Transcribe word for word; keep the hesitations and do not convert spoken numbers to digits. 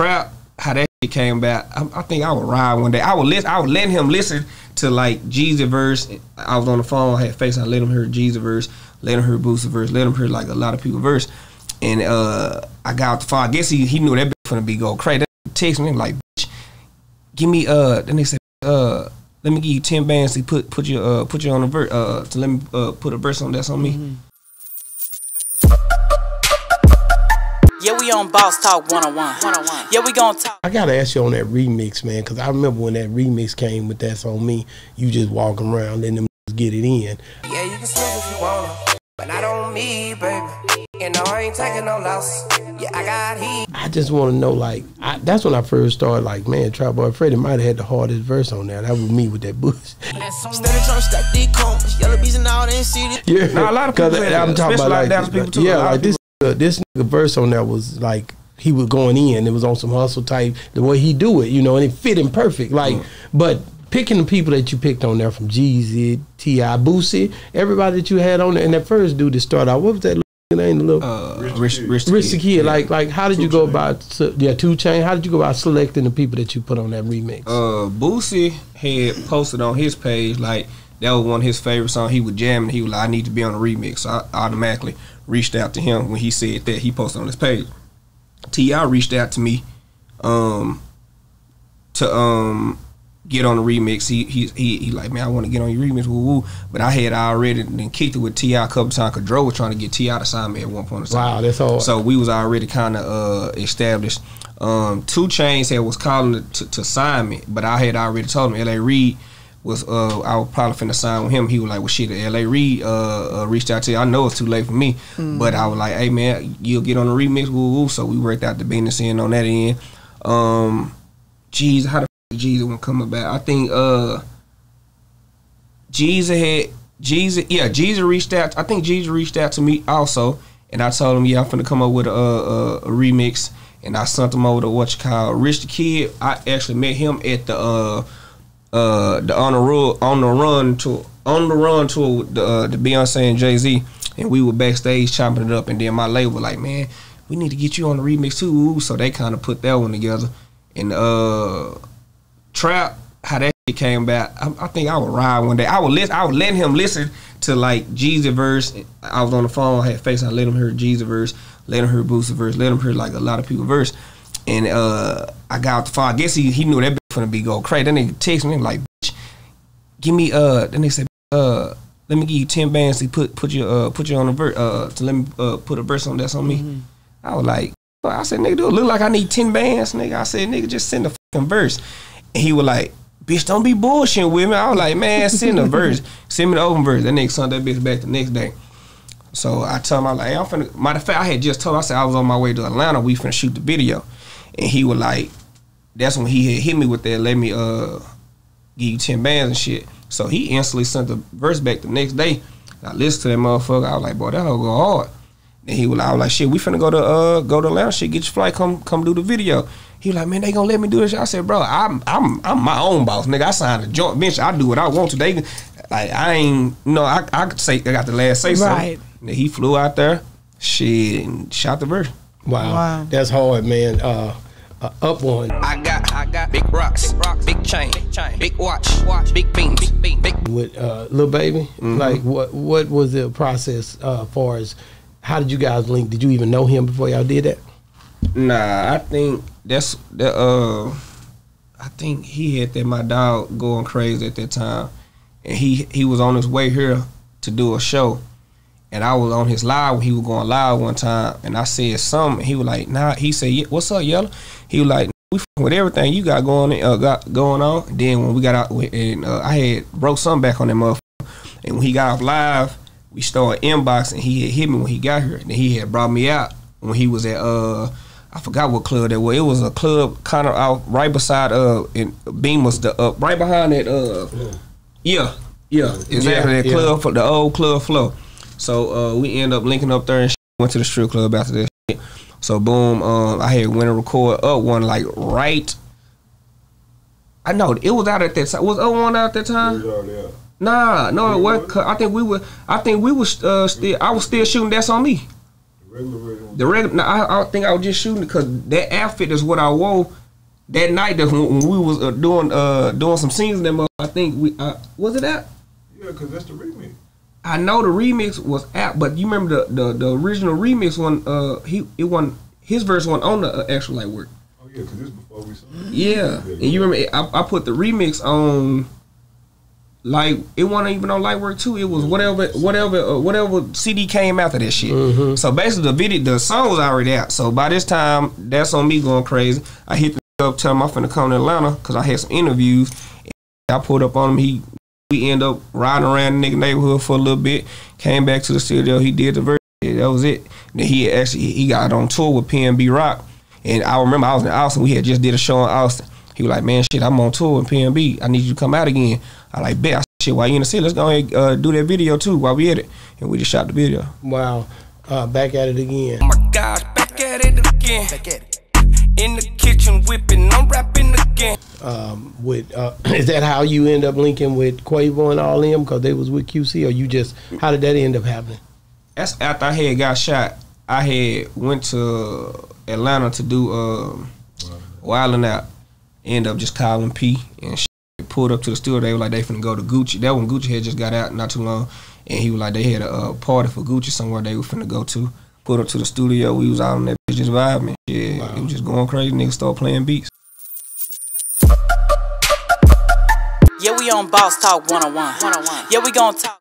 trap, how that shit came about, I, I think I would ride one day. I would listen. I would let him listen to like Jeezy verse. I was on the phone, I had face. I let him hear Jeezy verse, let him hear Boosie verse, let him hear like a lot of people verse. And uh, I got out the phone. I guess he he knew that bitch gonna be go crazy. That text me like, bitch, give me uh. Then they said uh. Let me give you ten bands to put put you uh put you on a verse uh to let me uh put a verse on That's On Me. Mm-hmm. Yeah, we on Boss Talk one oh one. Yeah, we gonna talk. I gotta ask you on that remix, man, because I remember when that remix came with That's On Me, you just walking around letting them get it in. Yeah, you can sleep if you wanna, but not on me, baby. You know I ain't taking no loss. Yeah, I got heat. I just want to know, like, I, that's when I first started, like, man, Trapboy Freddy might have had the hardest verse on there. That was me with that Boosie. Yeah, now, a lot of people, I'm talking about, like, like people too, yeah, like this, uh, this nigga verse on there was like, he was going in. It was on some hustle type, the way he do it, you know, and it fit him perfect. Like, mm. but. Picking the people that you picked on there from Jeezy, T I, Boosie, everybody that you had on there, and that first dude that started out, what was that little name? The little uh, Rich, Rich, Rich the Kid. Yeah. Like, like, how did two you go chain. about? Yeah, two Chainz. How did you go about selecting the people that you put on that remix? Uh, Boosie had posted on his page like that was one of his favorite songs. He was jamming. He was like, I need to be on a remix. So I automatically reached out to him when he said that. He posted on his page. T I reached out to me, um, to um. get on the remix. He he he, he like, man, I want to get on your remix, woo woo. But I had already then kicked it with T I a couple times. Dro was trying to get T I to sign me at one point. Wow, that's all. So we was already kind of uh, established. Um, two Chainz had was calling to, to sign me, but I had already told him L A. Reid was uh I was probably finna sign with him. He was like, well, shit, L A. Reid uh, uh, reached out to you. I know it's too late for me, mm. but I was like, hey man, you'll get on the remix, woo woo. So we worked out the business end on that end. Um, geez, how the Jeezy won't come about. I think uh Jeezy had Jeezy yeah, Jeezy reached out. I think Jeezy reached out to me also, and I told him, yeah, I'm finna come up with a, a, a remix, and I sent him over to what you call Rich the Kid. I actually met him at the uh uh the on the run on the run to on the run tour with the, uh, the Beyonce and Jay Z, and we were backstage chopping it up, and then my label was like, man, we need to get you on the remix too. So they kinda put that one together. And uh Trap, how that shit came about, I, I think I would ride one day. I would listen. I would let him listen to like Jeezy verse. I was on the phone, I had face. I let him hear Jeezy verse, let him hear Boosie verse, let him hear like a lot of people verse. And uh, I got out the phone. I guess he he knew that bitch finna be go crazy. Then they text me like, bitch, give me uh. Then they said uh, let me give you ten bands to put put you uh put you on a verse uh to let me uh put a verse on That's On Me. Mm-hmm. I was like, I said, nigga, do it look like I need ten bands, nigga? I said, nigga, just send the fucking verse. And he was like, bitch, don't be bullshitting with me. I was like, man, send a verse. Send me the open verse. That nigga sent that bitch back the next day. So I told him, I was like, hey, I'm finna. Matter of fact, I had just told him, I said, I was on my way to Atlanta. We finna shoot the video. And he was like, that's when he had hit me with that, let me uh, give you ten bands and shit. So he instantly sent the verse back the next day. I listened to that motherfucker. I was like, boy, that hoe go hard. And he was like, I was like, shit, we finna go to uh go to Atlanta, shit, get your flight, come come do the video. He was like, man, they gonna let me do this. I said, bro, I'm I'm I'm my own boss, nigga. I signed a joint venture. I do what I want to. They like I ain't you know, I I could say I got the last say so. Right. And he flew out there, shit, and shot the verse. Wow. wow. That's hard, man. Uh Uh, up one. I got, I got big rocks, big, rocks, big chain, big, chain, big watch, watch, big beams, big beam, big. With uh, Lil Baby, mm-hmm. like what what was the process uh, far as how did you guys link? Did you even know him before y'all did that? Nah, I think that's the. Uh, I think he had that my dog going crazy at that time, and he he was on his way here to do a show. And I was on his live when he was going live one time, and I said something. He was like, "Nah." He said, yeah, "What's up, Yellow?" He was like, "We f***ing with everything you got going, uh, got going on." And then when we got out, and uh, I had broke something back on that motherfucker. And when he got off live, we started inboxing. He had hit me when he got here, and he had brought me out when he was at uh, I forgot what club that was. It was a club kind of out right beside uh, and Beam was the uh, right behind that uh, yeah, yeah, exactly yeah, that club yeah. for the old club floor. So uh, we end up linking up there and shit, went to the strip club after that shit. So boom, um, I had went and record up one like right. I know it was out at that time. Was up one out at that time? Yeah. Nah, no, it wasn't. I think we were. I think we was uh, still. I was still shooting That's On Me. Regular, regular. The regular. No, I, I think I was just shooting because that outfit is what I wore that night. That when, when we was uh, doing uh, doing some scenes in that mother, I think we uh, was it out. Yeah, because that's the remix. I know the remix was out, but you remember the the, the original remix one? Uh, he it wasn't his verse wasn't on the uh, actual Lightwork. Oh yeah, because this before we saw it. Yeah, and you remember I, I put the remix on. Like it wasn't even on Lightwork two. It was whatever, whatever, uh, whatever C D came after that shit. Mm-hmm. So basically, the video, the song was already out. So by this time, That's On Me going crazy. I hit the up, tell him I'm finna come to Atlanta because I had some interviews. And I pulled up on him. He we end up riding around the nigga neighborhood for a little bit. Came back to the studio. He did the verse. That was it. Then he actually he got on tour with P N B Rock. And I remember I was in Austin. We had just did a show in Austin. He was like, man, shit, I'm on tour in P N B. I need you to come out again. I like, bet. I said, shit, while you in the city, let's go ahead and uh, do that video, too, while we at it. And we just shot the video. Wow. Uh, back at it again. Oh, my gosh. Back at it again. Back at it. In the kitchen whipping. I'm rapping again. Um, with, uh, is that how you end up linking with Quavo and all them? Because they was with Q C? Or you just, how did that end up happening? That's after I had got shot. I had went to Atlanta to do um, Wildin' Out. End up just calling P and shit. Pulled up to the studio. They were like, they finna go to Gucci. That one Gucci had just got out not too long. And he was like, they had a uh, party for Gucci somewhere they were finna go to. Pulled up to the studio. We was out on that bitch just vibing. Yeah, wow. It was just going crazy. Niggas start playing beats. Yeah, we on Boss Talk one oh one. one oh one. Yeah, we gonna talk.